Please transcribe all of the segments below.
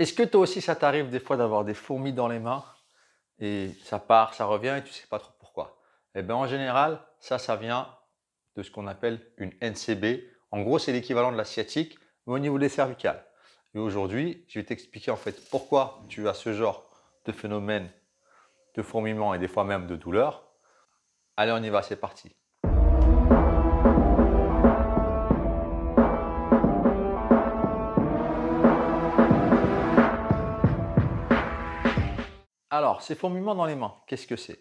Est-ce que toi aussi ça t'arrive des fois d'avoir des fourmis dans les mains et ça part, ça revient et tu ne sais pas trop pourquoi? Eh bien en général, ça vient de ce qu'on appelle une NCB. En gros, c'est l'équivalent de la sciatique, mais au niveau des cervicales. Et aujourd'hui, je vais t'expliquer en fait pourquoi tu as ce genre de phénomène de fourmillement et des fois même de douleur. Allez, on y va, c'est parti. Alors, ces fourmillements dans les mains, qu'est-ce que c'est?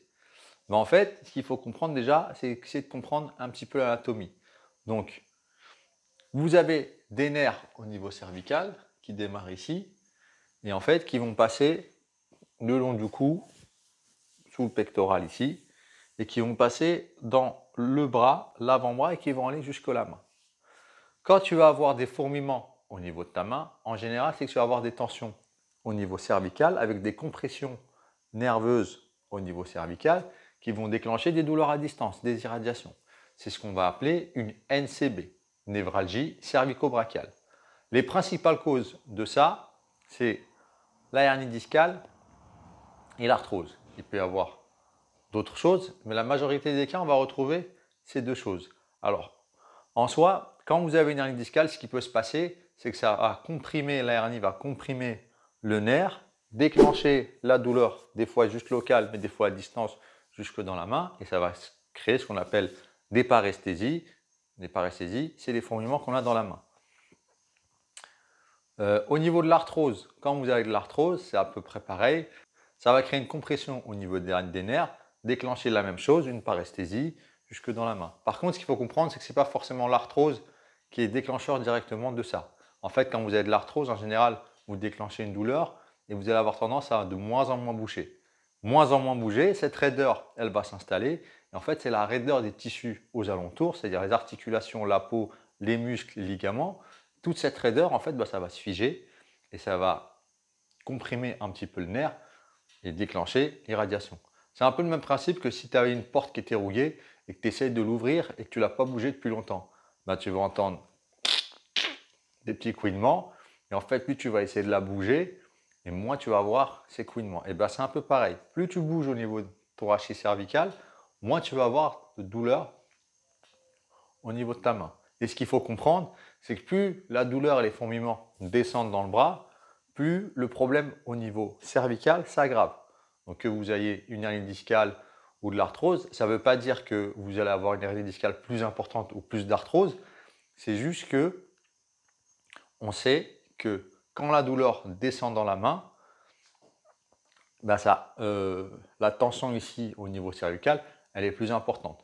En fait, ce qu'il faut comprendre déjà, c'est essayer de comprendre un petit peu l'anatomie. Donc, vous avez des nerfs au niveau cervical qui démarrent ici et en fait qui vont passer le long du cou, sous le pectoral ici, et qui vont passer dans le bras, l'avant-bras et qui vont aller jusqu'à la main. Quand tu vas avoir des fourmillements au niveau de ta main, en général, c'est que tu vas avoir des tensions au niveau cervical avec des compressions nerveuses au niveau cervical qui vont déclencher des douleurs à distance, des irradiations. C'est ce qu'on va appeler une NCB, névralgie cervico-brachiale. Les principales causes de ça, c'est la hernie discale et l'arthrose. Il peut y avoir d'autres choses, mais la majorité des cas, on va retrouver ces deux choses. Alors, en soi, quand vous avez une hernie discale, ce qui peut se passer, c'est que ça va comprimer, la hernie va comprimer le nerf, déclencher la douleur, des fois juste locale, mais des fois à distance, jusque dans la main, et ça va créer ce qu'on appelle des paresthésies. Les paresthésies, c'est les fourmillements qu'on a dans la main. Au niveau de l'arthrose, quand vous avez de l'arthrose, c'est à peu près pareil. Ça va créer une compression au niveau des nerfs, déclencher la même chose, une paresthésie, jusque dans la main. Par contre, ce qu'il faut comprendre, c'est que ce n'est pas forcément l'arthrose qui est déclencheur directement de ça. En fait, quand vous avez de l'arthrose, en général, vous déclenchez une douleur et vous allez avoir tendance à de moins en moins boucher. Moins en moins bouger, cette raideur, elle va s'installer. Et en fait, c'est la raideur des tissus aux alentours, c'est-à-dire les articulations, la peau, les muscles, les ligaments. Toute cette raideur, en fait, ça va se figer et ça va comprimer un petit peu le nerf et déclencher l'irradiation. C'est un peu le même principe que si tu avais une porte qui était rouillée et que tu essayes de l'ouvrir et que tu ne l'as pas bougée depuis longtemps. Tu vas entendre des petits couinements et en fait, plus tu vas essayer de la bouger, et moins tu vas avoir ces couinements. Et c'est un peu pareil. Plus tu bouges au niveau de ton rachis cervical, moins tu vas avoir de douleur au niveau de ta main. Et ce qu'il faut comprendre, c'est que plus la douleur et les fourmillements descendent dans le bras, plus le problème au niveau cervical s'aggrave. Donc que vous ayez une hernie discale ou de l'arthrose, ça ne veut pas dire que vous allez avoir une hernie discale plus importante ou plus d'arthrose. C'est juste que on sait que quand la douleur descend dans la main, la tension ici au niveau cervical, elle est plus importante.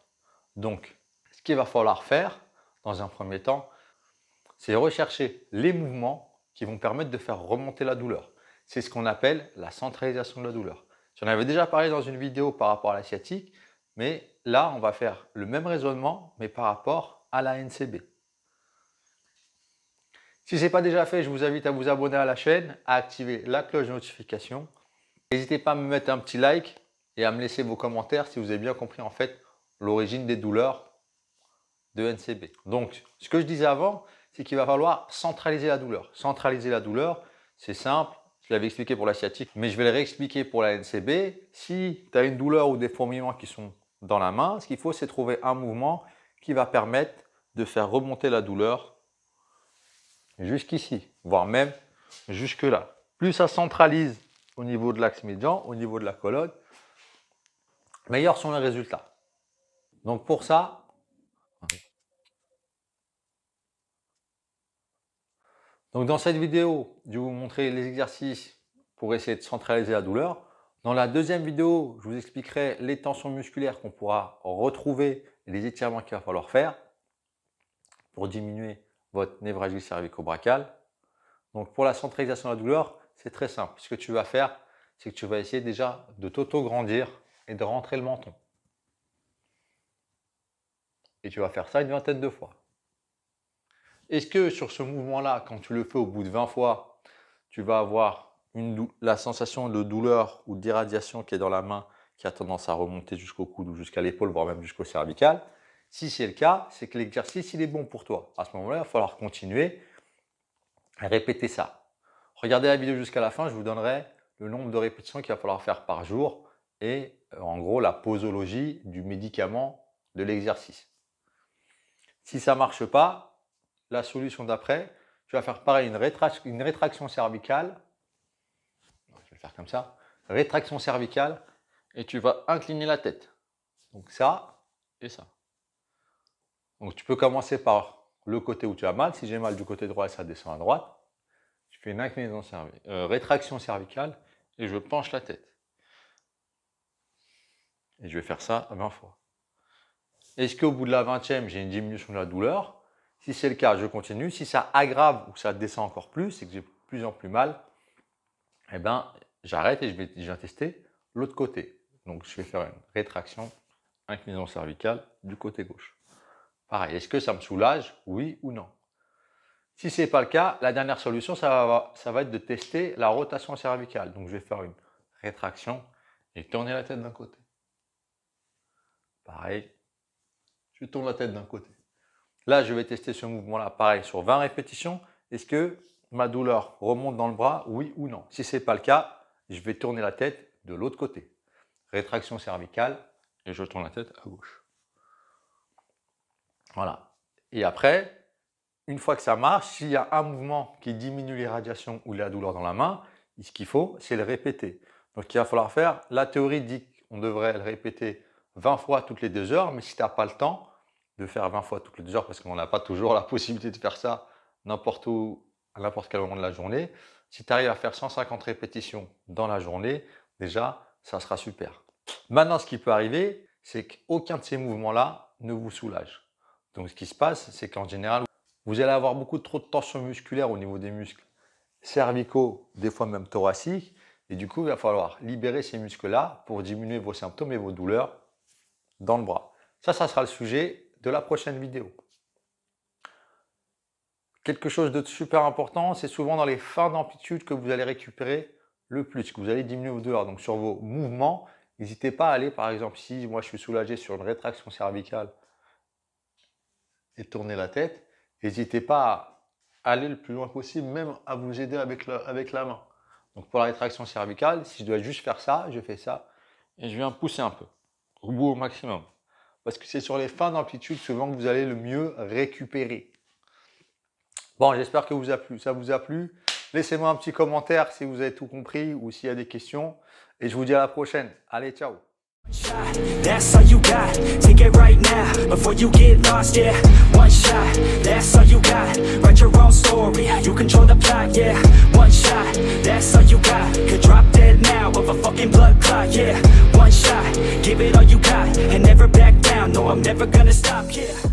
Donc, ce qu'il va falloir faire dans un premier temps, c'est rechercher les mouvements qui vont permettre de faire remonter la douleur. C'est ce qu'on appelle la centralisation de la douleur. J'en avais déjà parlé dans une vidéo par rapport à la sciatique, mais là, on va faire le même raisonnement, mais par rapport à la NCB. Si ce n'est pas déjà fait, je vous invite à vous abonner à la chaîne, à activer la cloche de notification. N'hésitez pas à me mettre un petit like et à me laisser vos commentaires si vous avez bien compris en fait l'origine des douleurs de NCB. Donc, ce que je disais avant, c'est qu'il va falloir centraliser la douleur. Centraliser la douleur, c'est simple, je l'avais expliqué pour la sciatique, mais je vais le réexpliquer pour la NCB. Si tu as une douleur ou des fourmillements qui sont dans la main, ce qu'il faut, c'est trouver un mouvement qui va permettre de faire remonter la douleur jusqu'ici, voire même jusque là. Plus ça centralise au niveau de l'axe médian, au niveau de la colonne, meilleurs sont les résultats. Donc pour ça, dans cette vidéo, je vais vous montrer les exercices pour essayer de centraliser la douleur. Dans la deuxième vidéo, je vous expliquerai les tensions musculaires qu'on pourra retrouver et les étirements qu'il va falloir faire pour diminuer votre névralgie cervico-brachiale. Donc pour la centralisation de la douleur, c'est très simple. Ce que tu vas faire, c'est que tu vas essayer déjà de t'auto-grandir et de rentrer le menton. Et tu vas faire ça une vingtaine de fois. Est-ce que sur ce mouvement-là, quand tu le fais au bout de 20 fois, tu vas avoir la sensation de douleur ou d'irradiation qui est dans la main, qui a tendance à remonter jusqu'au coude ou jusqu'à l'épaule, voire même jusqu'au cervical? Si c'est le cas, c'est que l'exercice, il est bon pour toi. À ce moment-là, il va falloir continuer à répéter ça. Regardez la vidéo jusqu'à la fin, je vous donnerai le nombre de répétitions qu'il va falloir faire par jour et en gros la posologie du médicament de l'exercice. Si ça ne marche pas, la solution d'après, tu vas faire pareil, une rétraction cervicale. Je vais le faire comme ça. Rétraction cervicale et tu vas incliner la tête. Donc ça et ça. Donc tu peux commencer par le côté où tu as mal. Si j'ai mal du côté droit, ça descend à droite. Je fais une inclinaison rétraction cervicale et je penche la tête. Et je vais faire ça 20 fois. Est-ce qu'au bout de la 20e, j'ai une diminution de la douleur? Si c'est le cas, je continue. Si ça aggrave ou ça descend encore plus et que j'ai de plus en plus mal, eh ben, j'arrête et je vais tester l'autre côté. Donc, je vais faire une rétraction, inclinaison cervicale du côté gauche. Pareil, est-ce que ça me soulage? Oui ou non? Si ce n'est pas le cas, la dernière solution, ça va être de tester la rotation cervicale. Donc, je vais faire une rétraction et tourner la tête d'un côté. Pareil, je tourne la tête d'un côté. Là, je vais tester ce mouvement-là, pareil, sur 20 répétitions. Est-ce que ma douleur remonte dans le bras? Oui ou non? Si ce n'est pas le cas, je vais tourner la tête de l'autre côté. Rétraction cervicale et je tourne la tête à gauche. Voilà. Et après, une fois que ça marche, s'il y a un mouvement qui diminue l'irradiation ou la douleur dans la main, ce qu'il faut, c'est le répéter. Donc, il va falloir faire, la théorie dit qu'on devrait le répéter 20 fois toutes les 2 heures, mais si tu n'as pas le temps de faire 20 fois toutes les 2 heures, parce qu'on n'a pas toujours la possibilité de faire ça n'importe où, à n'importe quel moment de la journée, si tu arrives à faire 150 répétitions dans la journée, déjà, ça sera super. Maintenant, ce qui peut arriver, c'est qu'aucun de ces mouvements-là ne vous soulage. Donc, ce qui se passe, c'est qu'en général, vous allez avoir beaucoup trop de tension musculaire au niveau des muscles cervicaux, des fois même thoraciques, et du coup, il va falloir libérer ces muscles-là pour diminuer vos symptômes et vos douleurs dans le bras. Ça sera le sujet de la prochaine vidéo. Quelque chose de super important, c'est souvent dans les fins d'amplitude que vous allez récupérer le plus, que vous allez diminuer vos douleurs. Donc sur vos mouvements, n'hésitez pas à aller, par exemple, si moi je suis soulagé sur une rétraction cervicale et tourner la tête, n'hésitez pas à aller le plus loin possible, même à vous aider avec la main. Donc pour la rétraction cervicale, si je dois juste faire ça, je fais ça et je viens pousser un peu, au bout au maximum. Parce que c'est sur les fins d'amplitude souvent que vous allez le mieux récupérer. Bon, j'espère que ça vous a plu. Laissez-moi un petit commentaire si vous avez tout compris ou s'il y a des questions. Et je vous dis à la prochaine. Allez, ciao! That's all you got, take it right now, before you get lost, yeah. One shot, that's all you got, write your own story, you control the plot, yeah. One shot, that's all you got, could drop dead now of a fucking blood clot, yeah. One shot, give it all you got, and never back down, no I'm never gonna stop, yeah.